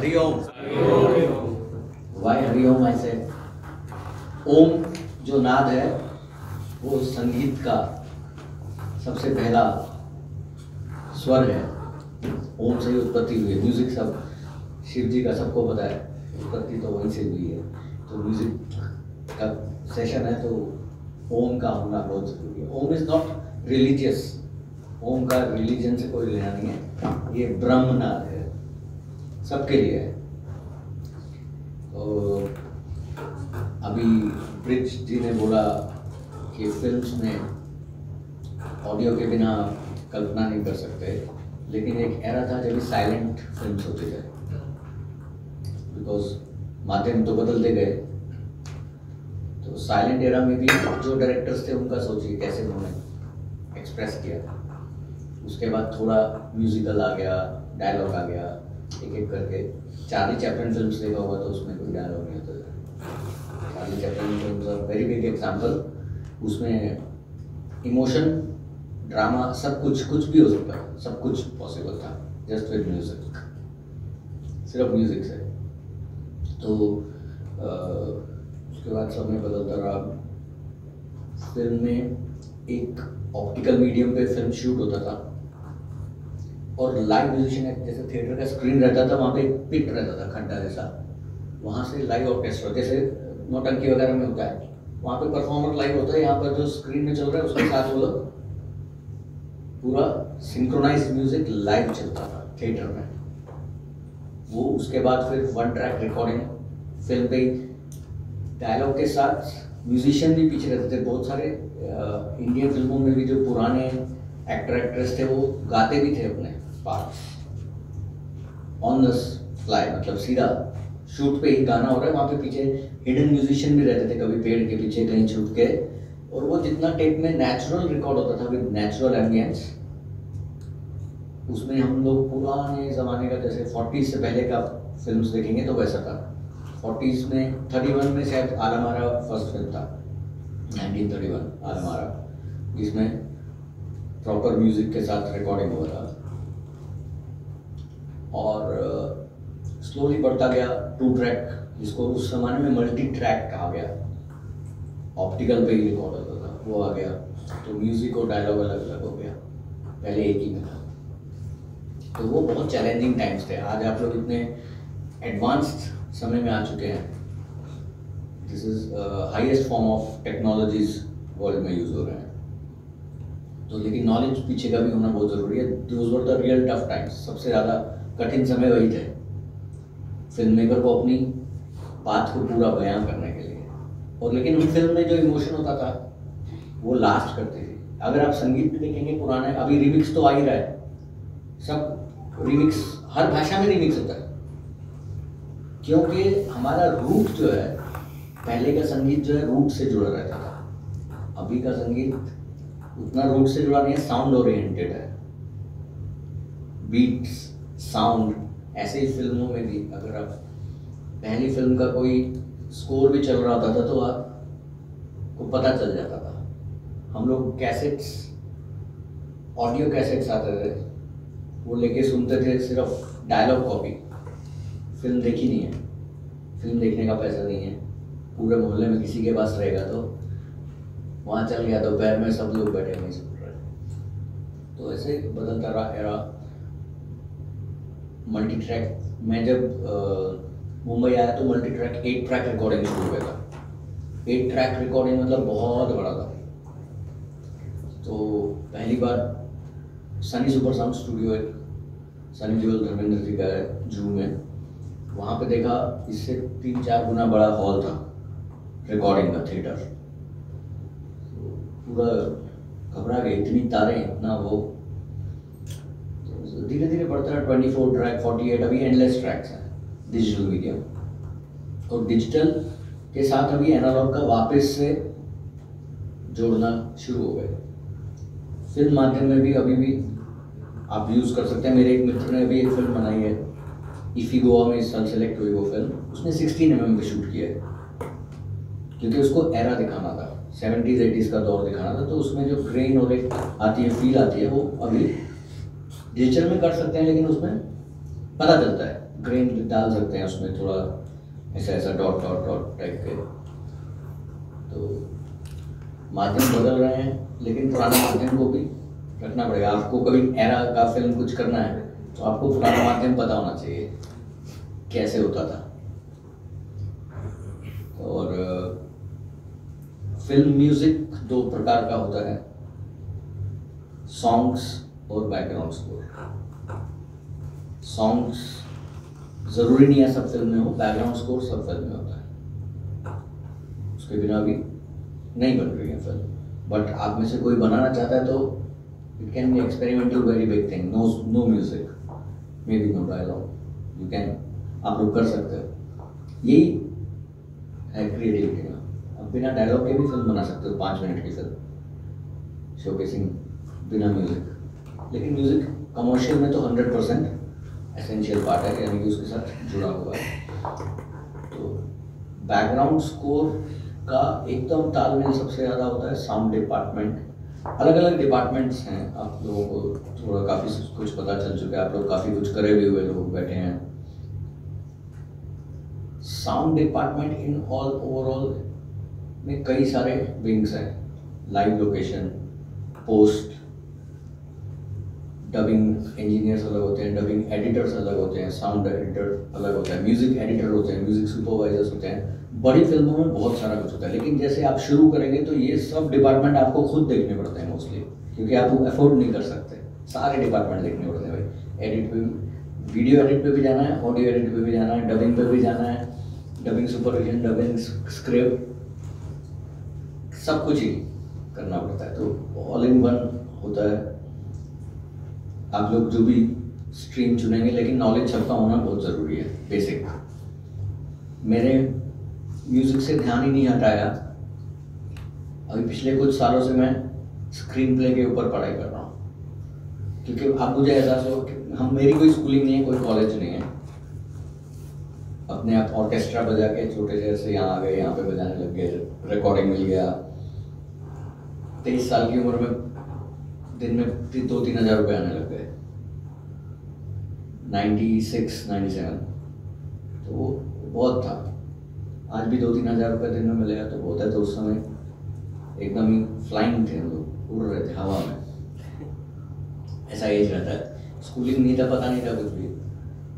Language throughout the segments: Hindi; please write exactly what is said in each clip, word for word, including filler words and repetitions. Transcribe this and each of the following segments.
Hari Om. Why Hari Om? I said, Om जो नाद है वो संगीत का सबसे पहला स्वर है। ओम से ही उत्पत्ति हुई है। म्यूजिक सब शिव जी का सबको पता है, उत्पत्ति तो वहीं से हुई है। तो म्यूजिक का सेशन है तो ओम का होना बहुत जरूरी है। Om is not religious, Om का रिलीजन से कोई लेना नहीं है। ये ब्रह्मनाद है, सबके लिए है। और अभी ब्रिज जी ने बोला कि फिल्म्स में ऑडियो के बिना कल्पना नहीं कर सकते, लेकिन एक एरा था जब साइलेंट फिल्म्स होते थे, बिकॉज माध्यम तो बदलते गए। तो साइलेंट एरा में भी जो डायरेक्टर्स थे उनका सोचिए कैसे उन्होंने एक्सप्रेस किया था। उसके बाद थोड़ा म्यूजिकल आ गया, डायलॉग आ गया, एक एक करके। चार्ली चैपलिन फिल्म्स देखा होगा तो उसमें कोई डायलॉग नहीं होता था। Charlie Chaplin films are very big example. उसमें इमोशन, ड्रामा, सब कुछ कुछ भी हो सकता है, सब कुछ पॉसिबल था जस्ट विद म्यूजिक, सिर्फ म्यूजिक से। तो आ, उसके बाद सब में बदलता रहा। फिल्म में एक ऑप्टिकल मीडियम पे फिल्म शूट होता था और लाइव म्यूजिशियन, जैसे थिएटर का स्क्रीन रहता था वहाँ पे एक पिट रहता था, खड्डा जैसा, वहाँ से लाइव ऑर्केस्ट्रा, जैसे नौटंकी वगैरह में होता है, वहाँ पे परफॉर्मर लाइव होता है। यहाँ पर जो स्क्रीन में चल रहा है उसके साथ वो लोग पूरा सिंक्रोनाइज म्यूजिक लाइव चलता था थिएटर में वो। उसके बाद फिर वन ट्रैक रिकॉर्डिंग, फिल्म पे डायलॉग के साथ म्यूजिशियन भी पीछे रहते थे। बहुत सारे इंडियन फिल्मों में भी जो पुराने एक्टर एक्ट्रेस थे वो गाते भी थे अपने पार्ट्स ऑन द फ्लाई, मतलब सीधा शूट पे ही गाना हो रहा है, वहाँ पे पीछे हिडन म्यूजिशियन भी रहते थे, कभी पेड़ के पीछे, कहीं छुप के। और वो जितना टेप में नेचुरल रिकॉर्ड होता था विद नेचुरल एम्बियंस, उसमें हम लोग पुराने ज़माने का, जैसे फोर्टीज़ से पहले का फिल्म्स देखेंगे तो वैसा था। फोर्टीज़ में थर्टी वन में शायद आलमारा फर्स्ट फिल्म था, नाइनटीन थर्टी वन आलमारा, जिसमें प्रॉपर म्यूजिक के साथ रिकॉर्डिंग हो रहा था। और स्लोली uh, बढ़ता गया टू ट्रैक, जिसको उस जमाने में मल्टी ट्रैक कहा गया, ऑप्टिकल पे ही रिकॉर्ड होता था, वो आ गया। तो म्यूजिक और डायलॉग अलग अलग हो गया, पहले एक ही में था। तो वो बहुत चैलेंजिंग टाइम्स थे। आज आप लोग इतने एडवांस्ड समय में आ चुके हैं, this is highest form of technologies world में यूज हो रहे हैं। तो लेकिन नॉलेज पीछे का भी होना बहुत ज़रूरी है। Those were the real tough times, सबसे ज़्यादा कठिन समय वही थे फिल्म मेकर को अपनी बात को पूरा बयान करने के लिए। और लेकिन उन फिल्म में जो इमोशन होता था वो लास्ट करते थे। अगर आप संगीत में देखेंगे पुराने, अभी रिमिक्स तो आ ही रहा है, सब रिमिक्स, हर भाषा में रिमिक्स होता है, क्योंकि हमारा रूट जो है, पहले का संगीत जो है रूट से जुड़ा रहता था, अभी का संगीत उतना रूट से जुड़ा नहीं है, साउंड ओरिएंटेड है, बीट्स, साउंड। ऐसे ही फिल्मों में भी अगर आप पहली फिल्म का कोई स्कोर भी चल रहा होता था तो आपको पता चल जाता था। हम लोग कैसेट्स, ऑडियो कैसेट्स आते थे वो लेके सुनते थे, सिर्फ डायलॉग कॉपी, फिल्म देखी नहीं है, फिल्म देखने का पैसा नहीं है। पूरे मोहल्ले में किसी के पास रहेगा तो वहाँ चल गया, दोपहर में सब लोग बैठे नहीं सुन रहे। तो ऐसे बदलता रहा एरा। मल्टी ट्रैक, मैं जब आ, मुंबई आया तो multi track eight track recording शुरू हो गया था। एट ट्रैक रिकॉर्डिंग मतलब बहुत बड़ा था। तो पहली बार सनी सुपर साउंड स्टूडियो है, सनी देओल धर्मेंद्र जी का है जू में, वहाँ पे देखा। इससे तीन चार गुना बड़ा हॉल था रिकॉर्डिंग का, थिएटर पूरा। घबरा गए, इतनी तारें, इतना वो। धीरे धीरे बढ़ता रहा, twenty four track, forty eight, अभी एंडलेस ट्रैक्स हैं डिजिटल मीडियम। और डिजिटल के साथ अभी एनालॉग का वापस से जोड़ना शुरू हो गए। फिल्म माध्यम में भी अभी भी आप यूज़ कर सकते हैं। मेरे एक मित्र ने अभी एक फिल्म बनाई है, इफ़ी गोवा में इस साल सेलेक्ट हुई वो फिल्म, उसने सिक्सटीन एम एम पे शूट किया है, क्योंकि उसको एरा दिखाना था, सेवेंटीज़ एटीज़ का दौर दिखाना था। तो उसमें जो ग्रेन और एक आती है फील आती है वो अभी डिजिटल में कर सकते हैं, लेकिन उसमें पता चलता है ग्रेन डाल सकते हैं उसमें, थोड़ा ऐसा ऐसा डॉट डॉट डॉट टाइप के। तो माध्यम बदल रहे हैं लेकिन पुराना माध्यम को भी रखना पड़ेगा। आपको कभी एरा का फिल्म कुछ करना है तो आपको पुराना माध्यम पता होना चाहिए कैसे होता था। और फिल्म म्यूजिक दो प्रकार का होता है, सॉन्ग्स और बैकग्राउंड स्कोर। सॉन्ग्स जरूरी नहीं है सब फिल्म में हो, बैकग्राउंड स्कोर सब फिल्म में होता है, उसके बिना भी नहीं बन रही है फिल्म। बट आप में से कोई बनाना चाहता है तो it can be experimental very big thing. No no music, may be no dialogue, you can, आप लोग कर सकते हो। यही है क्रिएटिविटी का। आप बिना डायलॉग के भी फिल्म बना सकते हो, पाँच मिनट की फिल्म शोकेसिंग बिना म्यूजिक। लेकिन म्यूजिक कमर्शियल में तो हंड्रेड परसेंट एसेंशियल पार्ट है, यानी कि उसके साथ जुड़ा हुआ है। तो बैकग्राउंड स्कोर का एकदम तालमेल सबसे ज़्यादा होता है साउंड डिपार्टमेंट। अलग अलग डिपार्टमेंट्स हैं, आप लोगों को थोड़ा काफ़ी कुछ पता चल चुका है, आप लोग काफ़ी कुछ करे भी हुए लोग बैठे हैं। Sound department in all overall में कई सारे विंग्स हैं, live location, post, dubbing engineers अलग होते हैं, डबिंग एडिटर्स अलग होते हैं, साउंड एडिटर अलग होता है, म्यूजिक एडिटर होते हैं, म्यूजिक सुपरवाइजर्स होते हैं। बड़ी फिल्मों में बहुत सारा कुछ होता है, लेकिन जैसे आप शुरू करेंगे तो ये सब डिपार्टमेंट आपको खुद देखने पड़ते हैं मोस्टली, क्योंकि आप वो अफोर्ड नहीं कर सकते। सारे डिपार्टमेंट देखने पड़ते हैं भाई, एडिट पे भी, वीडियो एडिट पे भी जाना है, ऑडियो एडिट पे भी जाना है, डबिंग पे भी जाना है, डबिंग सुपरविजन, डबिंग स्क्रिप्ट, सब कुछ ही करना पड़ता है। तो ऑल इन वन होता है। आप लोग जो भी स्ट्रीम चुनेंगे लेकिन नॉलेज सबका होना बहुत ज़रूरी है, बेसिक। मेरे म्यूज़िक से ध्यान ही नहीं हटाया, अभी पिछले कुछ सालों से मैं स्क्रीन प्ले के ऊपर पढ़ाई कर रहा हूँ, क्योंकि अब मुझे एहसास हो कि हम, मेरी कोई स्कूलिंग नहीं है, कोई कॉलेज नहीं है, अपने आप ऑर्केस्ट्रा बजा के छोटे से ऐसे यहाँ आ गए, यहाँ पे बजाने लग गए, रिकॉर्डिंग मिल गया। तेईस साल की उम्र में दिन में दो तीन हजार रुपये आने लग गए, नाइन्टी सिक्स नाइन्टी सेवन। तो वो बहुत था। आज भी दो तीन हजार रुपये दिन में मिलेगा तो बहुत है। तो उस समय एकदम ही फ्लाइंग थे हम लोग, उड़ रहे थे हवा में, ऐसा एज रहता है। स्कूलिंग नहीं था, पता नहीं था कुछ भी।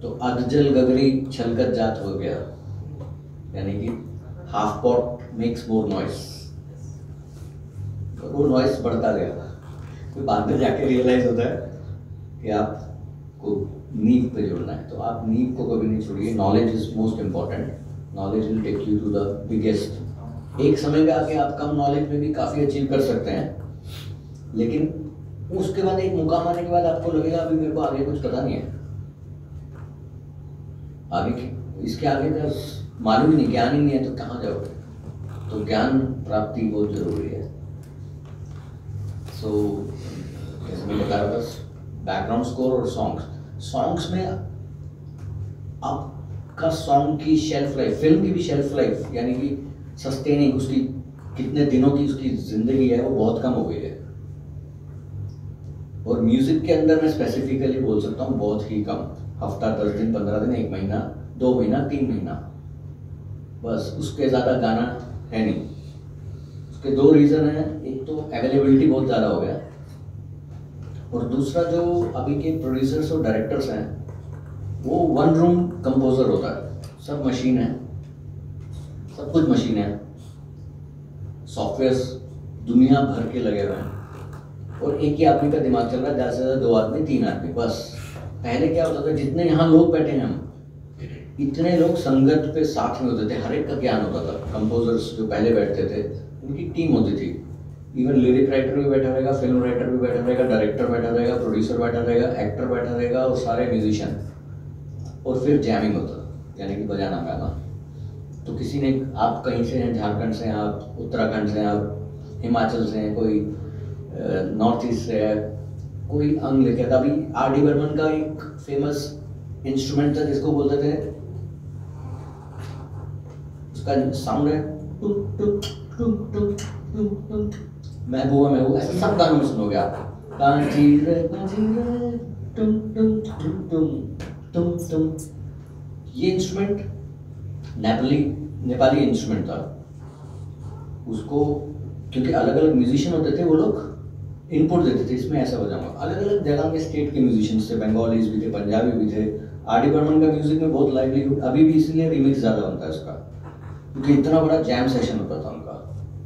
तो अधजल गगरी छलकत जात हो गया, यानी कि half pot makes more noise. वो नॉइस बढ़ता गया, तो बाद में जाके रियलाइज होता है कि आपको नींव पे जोड़ना है। तो आप नींव को कभी नहीं छोड़िए। Knowledge is most important. Knowledge will take you to the biggest. एक समय पे आके आप कम नॉलेज में भी काफ़ी अचीव कर सकते हैं, लेकिन उसके बाद एक मुकाम आने के बाद आपको लगेगा अभी मेरे को आगे कुछ पता नहीं है, आगे इसके आगे का मालूम ही नहीं, ज्ञान ही नहीं है, तो कहाँ जाओगे। तो ज्ञान प्राप्ति बहुत ज़रूरी है। सो जैसे मैं बता रहा था, बैकग्राउंड स्कोर और सॉन्ग्स। सॉन्ग्स में आपका सॉन्ग की शेल्फ लाइफ, फिल्म की भी शेल्फ लाइफ, यानी कि सस्टेनिंग, उसकी कितने दिनों की उसकी जिंदगी है वो बहुत कम हो गई है। और म्यूजिक के अंदर मैं स्पेसिफिकली बोल सकता हूँ बहुत ही कम, हफ्ता, दस दिन, पंद्रह दिन, एक महीना, दो महीना, तीन महीना, बस। उसके ज़्यादा गाना है नहीं। उसके दो रीज़न हैं, एक तो अवेलेबिलिटी बहुत ज़्यादा हो गया, और दूसरा जो अभी के प्रोड्यूसर्स और डायरेक्टर्स हैं वो वन रूम कंपोज़र होता है, सब मशीन है, सब कुछ मशीन है, सॉफ्टवेयर्स दुनिया भर के लगे हुए हैं, और एक ही आदमी का दिमाग चल रहा है, ज़्यादा से ज़्यादा दो आदमी, तीन आदमी, बस। पहले क्या होता था, जितने यहाँ लोग बैठे हैं हम, इतने लोग संगत पे साथ में होते थे, हर एक का ज्ञान होता था। कंपोज़र्स जो पहले बैठते थे उनकी टीम होती थी, इवन लिरिक राइटर भी बैठा रहेगा, फिल्म राइटर भी बैठा रहेगा, डायरेक्टर बैठा रहेगा, प्रोड्यूसर बैठा रहेगा, एक्टर बैठा रहेगा, और सारे म्यूजिशियन, और फिर जैमिंग होता, यानी कि बजाना गाना। तो किसी ने, आप कहीं से हैं, झारखंड से हैं, आप उत्तराखंड से हैं, आप हिमाचल से हैं, कोई नॉर्थ ईस्ट से है, कोई अंग लेके आता। अभी आर डी बर्मन का एक फेमस इंस्ट्रूमेंट था जिसको बोलते थे, उसका साउंड है टुक टुक टुक टुक टुक टुक, महबूबा महबूबा, ऐसे सब गानों में सुनोगे आप, टुम टुम टुम टुम टुम टुम। ये इंस्ट्रूमेंट नेपाली नेपाली इंस्ट्रूमेंट था, उसको क्योंकि अलग अलग म्यूजिशियन होते थे वो लोग इनपुट देते थे इसमें, ऐसा बजाऊंगा। अलग अलग जगह के स्टेट के म्यूजिशियंस थे, बंगालीज भी थे, पंजाबी भी थे। आर डी बर्मन का म्यूजिक में बहुत लाइवलीहुड, अभी भी इसलिए रिमिक्स ज़्यादा बनता है उसका, क्योंकि इतना बड़ा जैम सेशन होता था उनका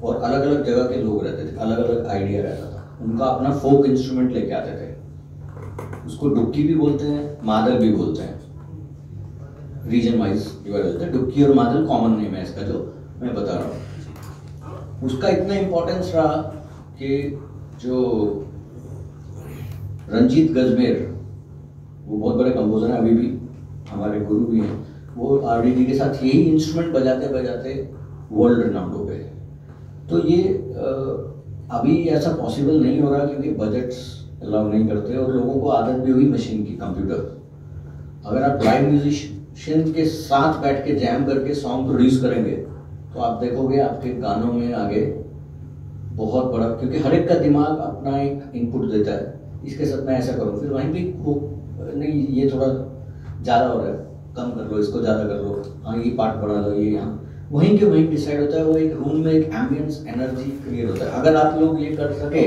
और अलग अलग जगह के लोग रहते थे, अलग अलग आइडिया रहता था उनका। अपना फोक इंस्ट्रूमेंट लेके आते थे, उसको डुक्की भी बोलते हैं, मादल भी बोलते हैं, रीजन वाइज डिवाइड होता है। डुक्की और मादल कॉमन नेम है इसका जो मैं बता रहा हूँ। उसका इतना इम्पोर्टेंस रहा कि जो रंजीत गजमेर, वो बहुत बड़े कंपोजर हैं, अभी भी हमारे गुरु भी हैं, वो आर डी जी के साथ यही इंस्ट्रूमेंट बजाते बजाते वर्ल्ड रिनाउंड हो गए। तो ये अभी ऐसा पॉसिबल नहीं हो रहा क्योंकि बजट्स अलाउ नहीं करते और लोगों को आदत भी हुई मशीन की, कंप्यूटर। अगर आप लाइव म्यूजिशियन के साथ बैठ के जैम करके सॉन्ग प्रोड्यूस करेंगे तो आप देखोगे आपके गानों में आगे बहुत बड़ा, क्योंकि हर एक का दिमाग अपना एक इनपुट देता है, इसके साथ मैं ऐसा करूँ, फिर वहीं भी वो नहीं ये थोड़ा ज़्यादा हो रहा है, कम कर लो, इसको ज़्यादा कर लो, हाँ ये पार्ट बढ़ा लो, ये यहाँ वहीं के वहीं डिसाइड होता है। वो एक रूम में एक एम्बियंस एनर्जी क्रिएट होता है। अगर आप लोग ये कर सके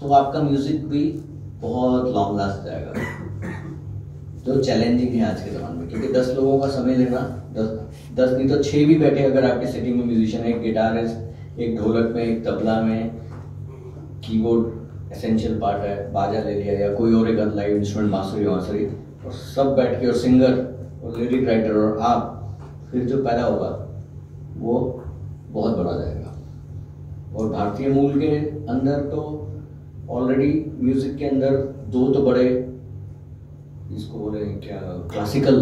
तो आपका म्यूजिक भी बहुत लॉन्ग लास्ट जाएगा, जो चैलेंजिंग है आज के ज़माने में, क्योंकि दस लोगों का समय लेना, दस दस नहीं तो छः भी बैठे अगर आपके सेटिंग में म्यूजिशियन है, एक गिटारिस्ट, एक ढोलक में, एक तबला में, कीबोर्ड एसेंशियल पार्ट है, बाजा ले लिया या कोई और एक लाइव इंस्ट्रूमेंट, बांसुरी वांसुरी, और सब बैठ के, और सिंगर और लिरिक राइटर और आप, फिर जो पैदा होगा वो बहुत बड़ा जाएगा। और भारतीय मूल के अंदर तो ऑलरेडी म्यूज़िक के अंदर दो तो बड़े, इसको बोले क्या, क्लासिकल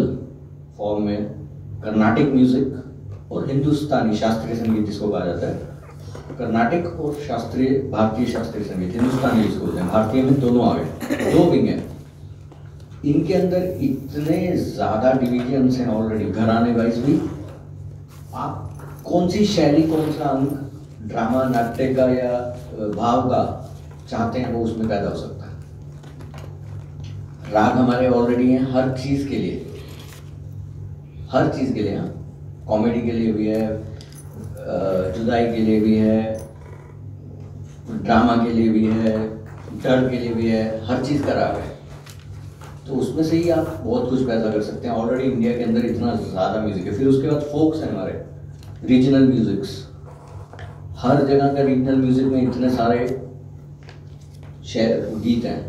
फॉर्म में कर्नाटिक म्यूजिक और हिंदुस्तानी शास्त्रीय संगीत जिसको कहा जाता है, कर्नाटिक और शास्त्रीय, भारतीय शास्त्रीय संगीत, हिंदुस्तानी जिसको बोलते हैं, भारतीय में दोनों आ गए, दो विंग हैं। इनके अंदर इतने ज़्यादा डिविजन्स हैं ऑलरेडी, घराने वाइज भी, आप कौन सी शैली, कौन सा अंग ड्रामा, नाट्य का या भाव का चाहते हैं वो उसमें पैदा हो सकता है। राग हमारे ऑलरेडी हैं हर चीज़ के लिए, हर चीज़ के लिए, हाँ कॉमेडी के लिए भी है, जुदाई के लिए भी है, ड्रामा के लिए भी है, डर के लिए भी है, हर चीज़ का राग है। तो उसमें से ही आप बहुत कुछ पैदा कर सकते हैं। ऑलरेडी इंडिया के अंदर इतना ज़्यादा म्यूज़िक है। फिर उसके बाद फोक्स हैं हमारे, रीजनल म्यूज़िक्स, हर जगह का रीजनल म्यूज़िक में इतने सारे शेर गीत हैं।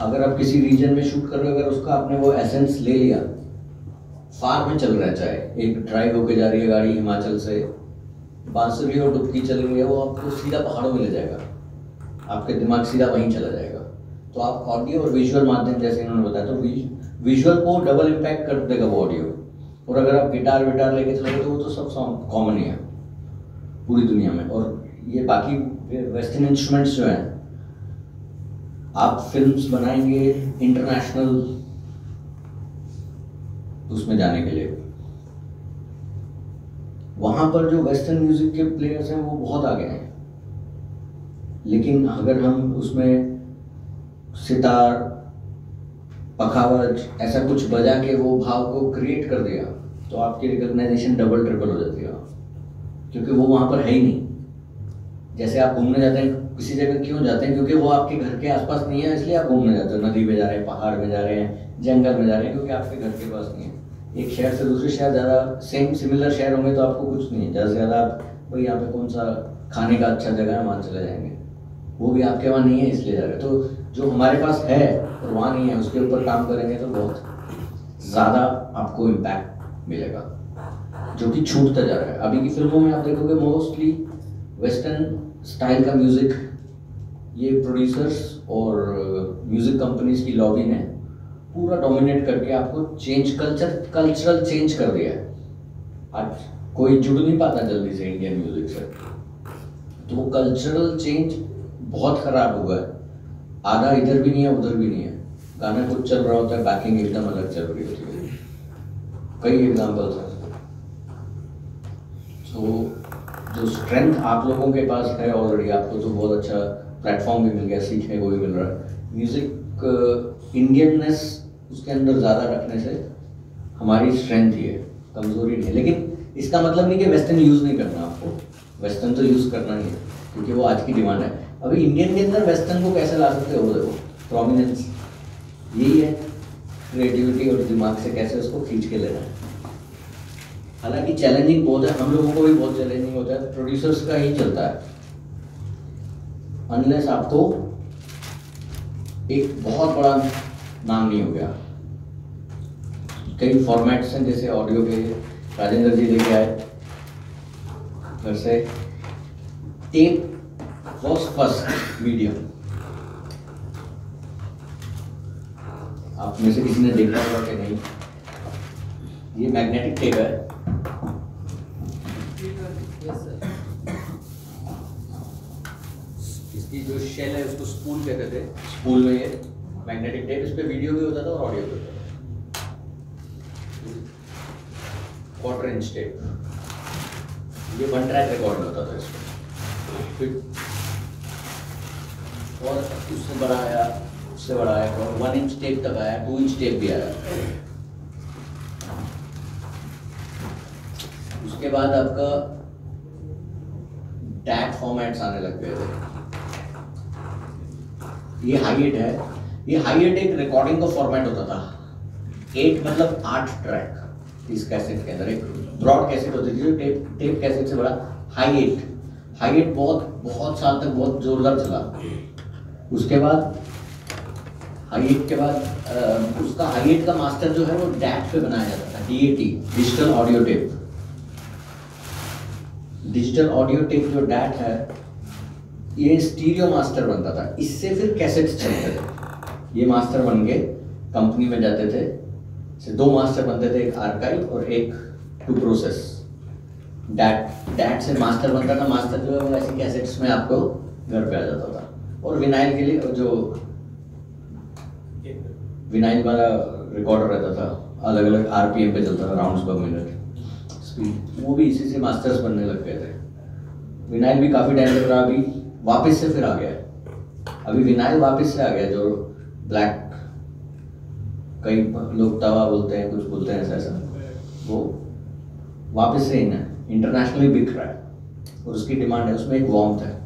अगर आप किसी रीजन में शूट कर रहे हो, अगर उसका आपने वो एसेंस ले लिया, फार में चल रहा है, चाहे एक ड्राइव होके जा रही है गाड़ी हिमाचल से, बांसुरी और डुबकी चल रही है, वो आपको सीधा पहाड़ों में ले जाएगा, आपके दिमाग सीधा वहीं चला जाएगा। तो आप ऑडियो और विजुअल माध्यम, जैसे इन्होंने बताया, तो विजुअल को डबल इम्पैक्ट कर देगा वो ऑडियो। और अगर आप गिटार विटार लेके चलोगे तो वो तो सब सॉन्ग कॉमन ही है पूरी दुनिया में। और ये बाकी वेस्टर्न इंस्ट्रूमेंट्स जो हैं, आप फिल्म्स बनाएंगे इंटरनेशनल उसमें जाने के लिए, वहां पर जो वेस्टर्न म्यूजिक के प्लेयर्स हैं वो बहुत आगे हैं। लेकिन अगर हम उसमें सितार, पखावज, ऐसा कुछ बजा के वो भाव को क्रिएट कर दिया तो आपकी रिकॉग्नाइजेशन डबल ट्रिपल हो जाती है, क्योंकि वो वहां पर है ही नहीं। जैसे आप घूमने जाते हैं किसी जगह, क्यों जाते हैं? क्योंकि वो आपके घर के आसपास नहीं है, इसलिए आप घूमने जाते हो। नदी में जा रहे हैं, पहाड़ में जा रहे हैं, जंगल में जा रहे हैं, क्योंकि आपके घर के पास नहीं है। एक शहर से दूसरे शहर ज़्यादा, सेम सिमिलर शहर होंगे तो आपको कुछ नहीं है, ज़्यादा से ज़्यादा आप भाई यहाँ पे कौन सा खाने का अच्छा जगह है वहाँ चले जाएंगे, वो भी आपके वहाँ नहीं है इसलिए जा रहे। तो जो हमारे पास है और वहाँ नहीं है, उसके ऊपर काम करेंगे तो बहुत ज़्यादा आपको इम्पैक्ट मिलेगा, जो कि छूटता जा रहा है। अभी की फिल्मों में आप देखोगे मोस्टली वेस्टर्न स्टाइल का म्यूज़िक, ये प्रोड्यूसर्स और म्यूज़िक कंपनीज की लॉबी ने पूरा डोमिनेट करके आपको चेंज, कल्चर कल्चरल चेंज कर दिया है। आज कोई जुड़ नहीं पाता जल्दी से इंडियन म्यूज़िक से, तो वो कल्चरल चेंज बहुत ख़राब हुआ है। आधा इधर भी नहीं है, उधर भी नहीं है, गाना कुछ चल रहा होता है, बैकिंग एकदम अलग चल रही होती है। कई एग्जाम्पल्स हैं। तो जो स्ट्रेंथ आप लोगों के पास है ऑलरेडी, आपको तो बहुत अच्छा प्लेटफॉर्म भी मिल गया, सीखने को भी मिल रहा है। म्यूज़िक इंडियननेस उसके अंदर ज़्यादा रखने से हमारी स्ट्रेंथ ही है, कमजोरी नहीं है। लेकिन इसका मतलब नहीं कि वेस्टर्न यूज़ नहीं करना, आपको वेस्टर्न तो यूज़ करना ही है क्योंकि वो आज की डिमांड है। अभी इंडियन के अंदर वेस्टर्न को कैसे ला सकते हो, देखो प्रोमिनेंस यही है, क्रिएटिविटी और दिमाग से कैसे उसको खींच के लेना है। हालांकि चैलेंजिंग बहुत है, हम लोगों को भी बहुत चैलेंजिंग होता है, प्रोड्यूसर्स का ही चलता है, अनलेस आपको एक बहुत बड़ा नाम नहीं हो गया। कई फॉर्मेट्स हैं जैसे ऑडियो के राजेंद्र जी लेके आए घर से, टेप वॉज फर्स्ट मीडियम, आप में से किसी ने देखा होगा कि नहीं, ये मैग्नेटिक टेप है, इसकी जो शेल है उसको स्पूल कहते थे, स्पूल में ये मैग्नेटिक टेप, इस पे वीडियो भी होता था और ऑडियो भी होता था, क्वार्टर इंच टेप, ये वन ट्रैक रिकॉर्ड होता था इसमें, फिर और उससे बड़ा आया, उससे बड़ा आया, और वन इंच टेप तक आया, टू इंच टेप भी आया। उसके बाद आपका डैट फॉर्मेट्स आने लग गए थे। ये हाईएट है, ये हाईएट एक रिकॉर्डिंग का फॉर्मेट होता था, एट मतलब आठ ट्रैक इस कैसेट के अंदर, एक ब्रॉड कैसेट होती थी टेप, टेप कैसेट से बड़ा हाईएट, हाईएट बहुत बहुत साल तक बहुत जोरदार चला। उसके बाद हाईएट के बाद उसका हाईएट का मास्टर जो है वो डैट पे बनाया जाता था, DAT digital audio tape, digital audio tape जो डैट है ये स्टीरियो मास्टर बनता था, इससे फिर कैसेट्स चलते थे, ये मास्टर बन के कंपनी में जाते थे, से दो मास्टर बनते थे, एक आर्काइव और एक टू प्रोसेस। डैट डैट से मास्टर बनता था, मास्टर जो है वो ऐसी कैसेट्स में आपको घर पे आ जाता था। और विनाइल के लिए जो विनाइल वाला रिकॉर्डर रहता था, अलग अलग आरपीएम पे चलता था, राउंड्स पर मिनट, वो भी इसी से मास्टर्स बनने लग गए थे। विनाइल भी काफी टाइम लग रहा, अभी वापस से फिर आ गया है, अभी विनाइल वापस से आ गया जो ब्लैक, कई लोग तवा बोलते हैं, कुछ बोलते हैं ऐसा ऐसा, वो वापस से इन है, इंटरनेशनली बिक रहा है और उसकी डिमांड है, उसमें एक वार्मथ है।